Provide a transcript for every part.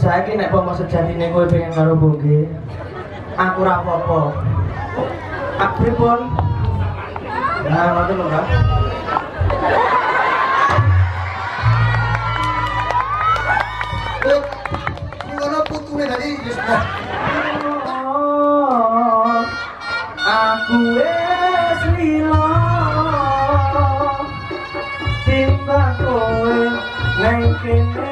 saya kini nek pomo sejatine kowe pengen karo boge aku ora apa-apa pripun nah ngoten lho Mbak ngono putune tadi wis aku wis lila cinta kowe nang kene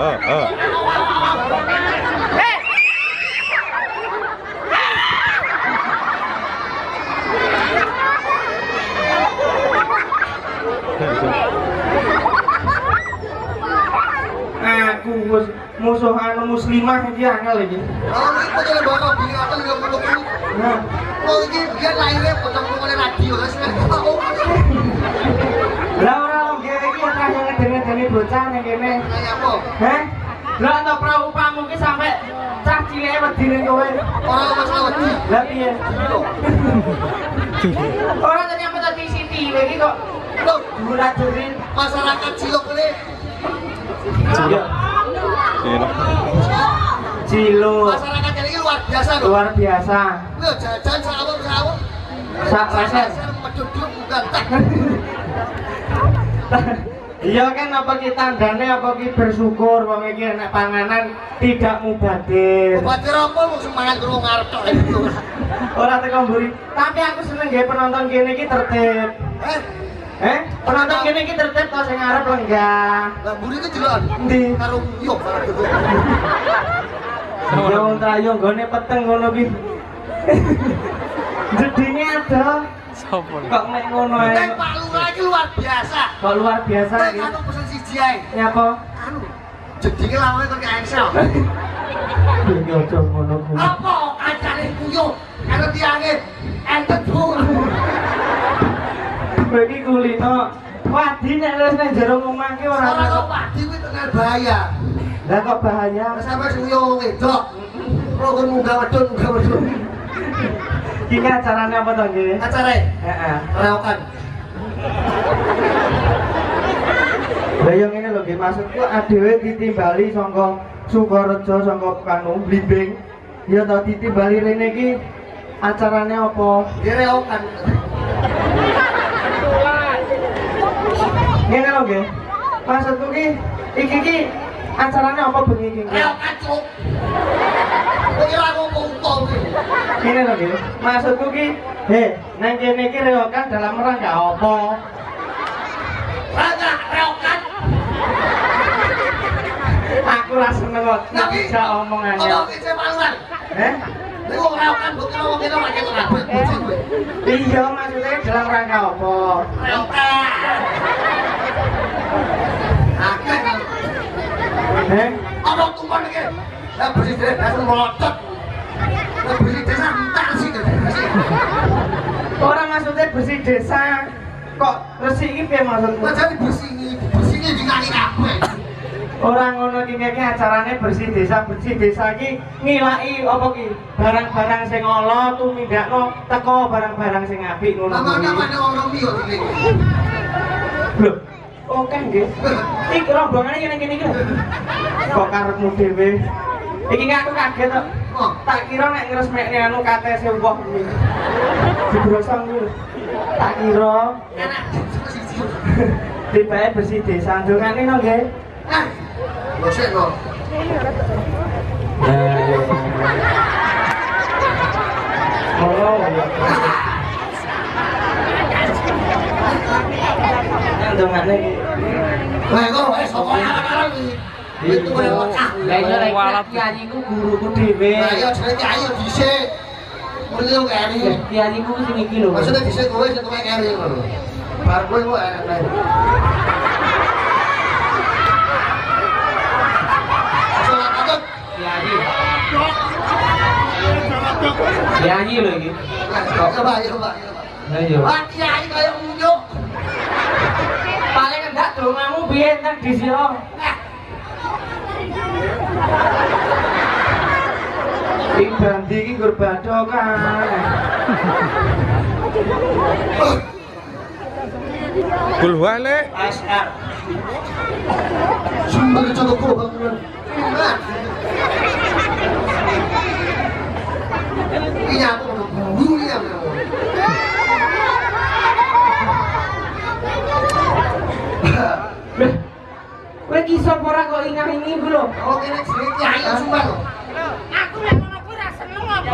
Aku musuh anu muslimah dia angel lagi. Kalau ini biar lahirnya potong oleh radio lah sekarang. Lah orang gede yang kaya ngedeng-ngedeng bocah yang gini. Kayak apa? Hah? Lah atau perahu pamu ini sampai cah cilek wedine kowe. Orang mas wedi. Lah piye? Orang tadi apa tadi Siti iki kok lho ngulajurin masyarakat cilok ini. Cilok. Cilok. Masyarakat ini luar biasa lho. Luar biasa. Lho jajan sawon-sawon. Sak reses peduduk bukan tak. Iya kan apa ki tandane apa ki bersyukur wong iki enak panganan tidak mubadir. Mubadir apa mung semangat karo ngarep tok iku. Ora teko mburi. Tapi aku seneng nggih penonton kene iki tertib. Penonton kene iki tertib kok sing ngarep lenggah. Lah mburi ku jelokan. Endi? Karo yo. Yo ntayo nggone peteng ngono ki. Jedinge ada. Sopo? Kok mek ngono ae. Nek Pak Lurah iki luar biasa. Kok luar biasa iki? Nek anu pesen siji ae. Nyapa? Anu. Jedinge lawane kok kaengsel. Yo aja ngono ku. Apa ajare kuyuh karo tiange entet tur. Bagi kulino. Padi nek wis nang jero omah ki ora ono. Padi kuwi tenan bahaya. Lah kok bahaya? Sampe kuyuh wedok. Rokon munggah wedun, munggah wedun. Ini acaranya apa toh? Acara? Iya, reokan. Bayang ini loh, maksudku adewe ditimbali sangka Sukorejo, sangka Kanu, Blimbing. Ya toh ditimbali rene iki acaranya apa? Ini reokan. Ini loh, maksudku iki acaranya apa bengi iki? Reokan cuk. Kira aku ngomong ini lho gitu, maksudku ki nang kene iki reokan dalam rangka apa? Rangka reokan aku rasa ngelot, gak bisa omongannya ngomongin saya maluan ini ngomong reokan, bukan ngomong kita pake terabut iya, maksudnya dalam rangka apa? Reokan agak kan ngomong tumpon ini tak bersih dari dasar melotot tak bersih desa, tak bersih dari bersih orang maksudnya bersih desa kok bersih ini apa maksudnya? Jadi bersih ini di ngani kabeh orang ngono ini acaranya bersih desa ini ngilai apa ini? Barang-barang yang ngolo, tumindak no teko barang-barang yang ngabik nama-nama orang mio ini loh, oke nggih ini rombongannya gini-gini kok karepmu dhewe iki aku kaget kok. Tak kira nek ngresmekne anu KTS wong kuwi. Dibrosong kuwi. Tak kira enak siji. Dibae bersih desa ndongane no nggih. Ah. Bosek kok. Oh. Ndongane iki. Lah kok wis kok ana itu bocah lha kiai ku guruku dhewe lha iya jare kiai yo dhisik mulih ngene kiai ku sing iki lho maksudnya dhisik kowe sing kowe ngene lho bar kowe kok enak ae kiai lho iki coba ayo Pak kiai kaya unjuk paling ndak dongamu piye nang dhisik Bing Bandi ini berbado kan Kulwale As'ar Sumber Cokok bangunan ini aku udah buru ya Kowe iso ora kok ingah ini iku lho. Oh kene jenenge kiai Sumber lho. Aku lek ngono kuwi ra seneng apa.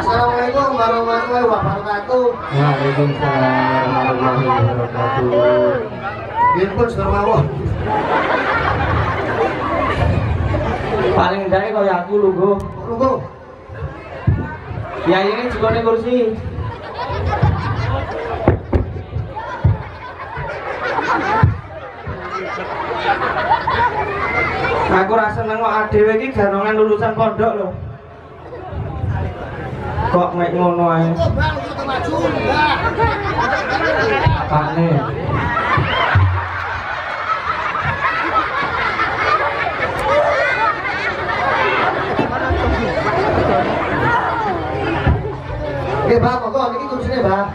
Assalamualaikum warahmatullahi wabarakatuh. Waalaikumsalam warahmatullahi warahmatullahi wabarakatuh. Biarpun sermawon. Paling dari kau ya aku lugu. Lugu. Ya ini juga nih kursi. Aku rasa nengok ADW ini ganongan lulusan pondok loh. Kok mek ngono ae. Apane? Nggih, Pak, kok iki kuncine, Pak.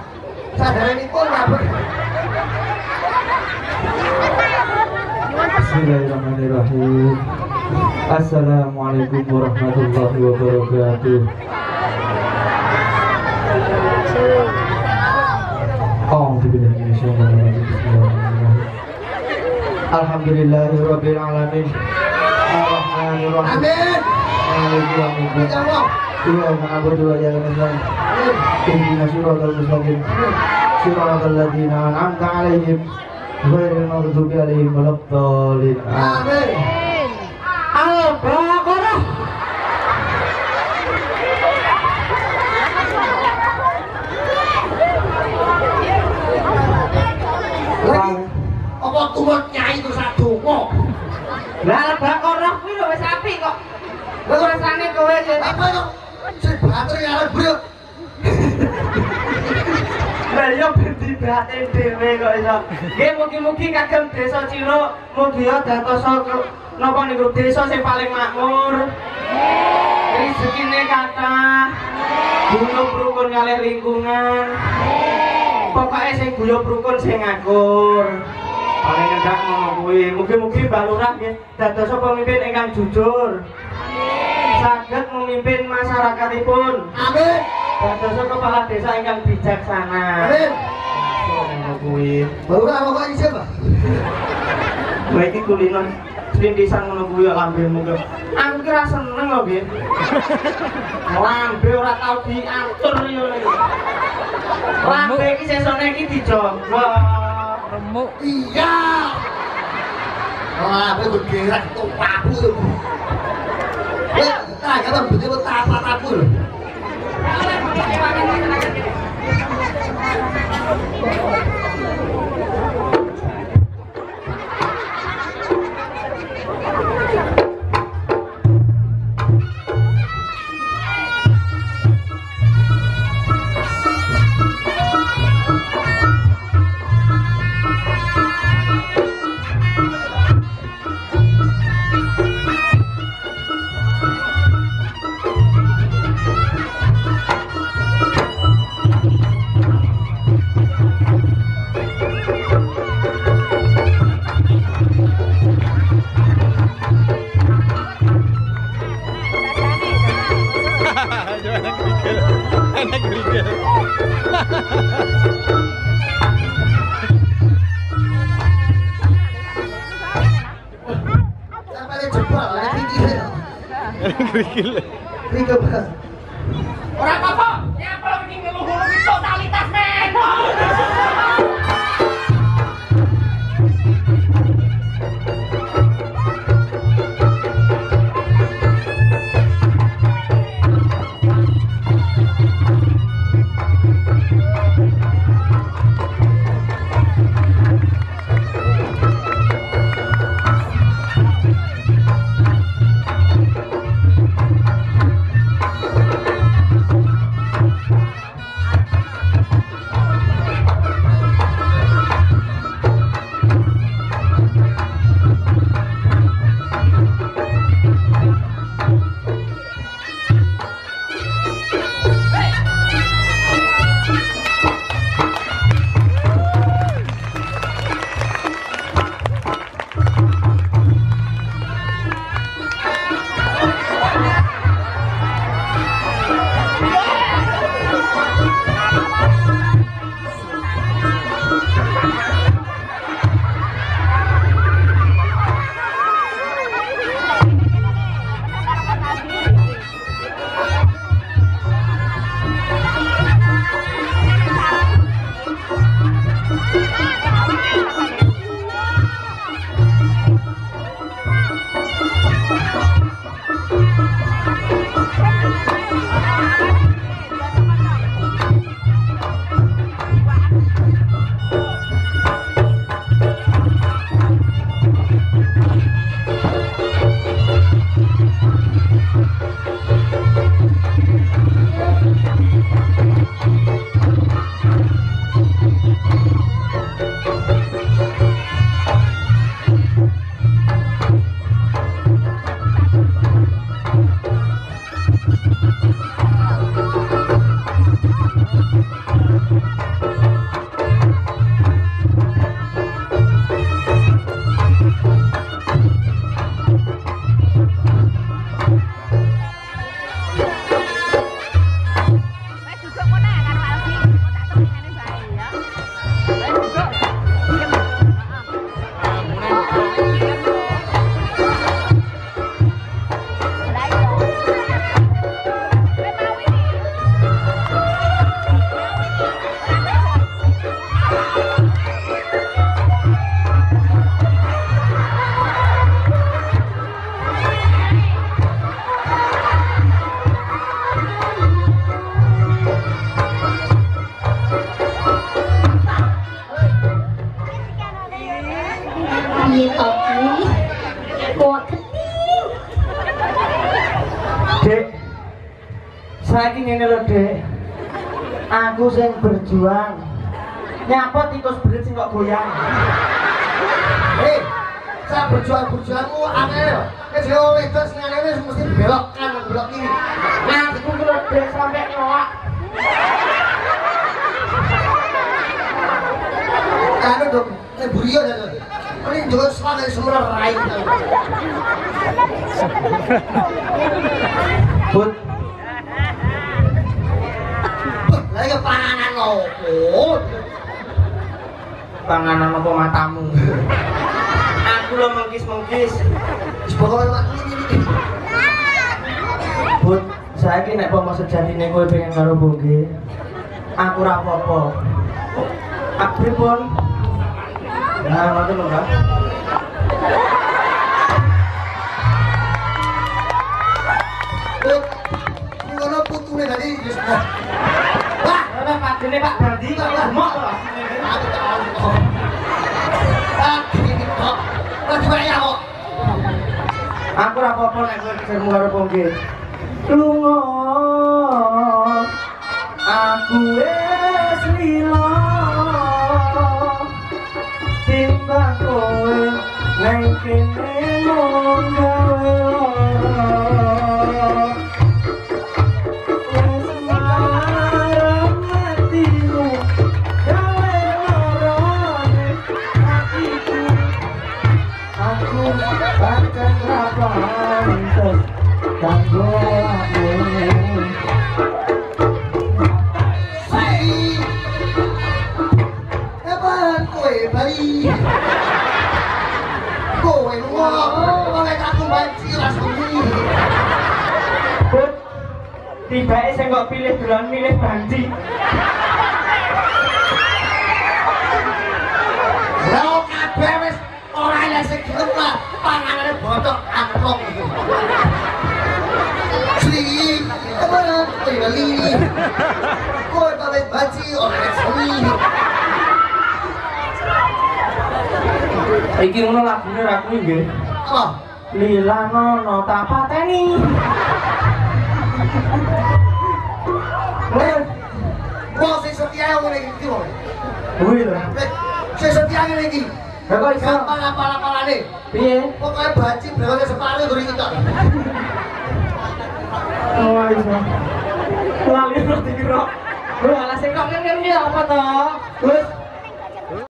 Sadaranipun napa? Bismillahirrahmanirrahim. Assalamualaikum warahmatullahi wabarakatuh. Alhamdulillahirrahmanirrahim. Amin. Amin. Tuwon nyai terus adonga. Lah Baqarah kuwi lho wis apik kok. Lha rasane kowe apa kok sebater arep brek. Lah yo bendibate dhewe kok iso. Nggih mugi-mugi kagem desa Cilo mugi dados napa niku desa sing paling makmur. Rezekine kathah. Guyub rukun kalih lingkungan. Pokoke sing guyub rukun sing ngakur. Paling ndak ngono kuwi. Mugi-mugi Mbak Lurah nggih dados pemimpin ingkang jujur. Amin. Saged memimpin masyarakatipun. Amin. Dados kepala desa ingkang bijaksana. Amin. Ngono kuwi. Mbak Lurah kok isih, Mbak? Kowe iki kulino trindisan ngono kuwi lambemu kok. Aku ki ra seneng lho, nggih. Lambe ora tau diatur yo. Lambe iki sesone iki dijogo. Remuk. Iya. Wah, aku bergerak tuh papu tuh. Wah, kita kata betul apa tapu. Krikil. Krikil. Ora apa-apa, ya apa iki ngeluhur totalitas men. Dek, saiki ngene lho, Dek. Aku sing berjuang. Nyapa tikus berit sing kok goyang. Hei, saya berjuang-berjuangmu angel. Nek dhewe wedok sing ngene wis mesti belok kanan, belok kiri. Nah, aku lho, Dek, sampe nyolak. Anu dok, buriyo dah tu. Ini juga selama semua raih. Bud, lagi panganan loh. Panganan apa matamu? Aku lo mengkis. Sebagai ini. Bud, saya kini nak bawa sejati nih. Gue pengen karo bogi. Aku rapopo. Abri pun. Nah, nanti lho kan? Ini putunya tadi Pak, Pak, ini Pak Berdi kok lemok lho aku tau kok Pak, ini kok lagi banyak kok aku rapopo nek gue kejar mula reponggi lungo aku es lila tiba-tiba saya nggak pilih bulan, milih banci. Loh, kabeh wis orangnya segelem lah, panganannya botok angklung. Sli, teman, beli, kue pakai banci, orangnya sli. Iki ngono lagune aku nggih. Apa? Lila ngono tak pateni. Wah, saya setia yang lagi itu. Wih lah. Saya setia yang lagi. Kalau ikan pala ni, pokoknya baci berapa separuh dari kita. Oh, ikan. Lalu berarti kira. Berapa sekong kan dia apa tak? Terus.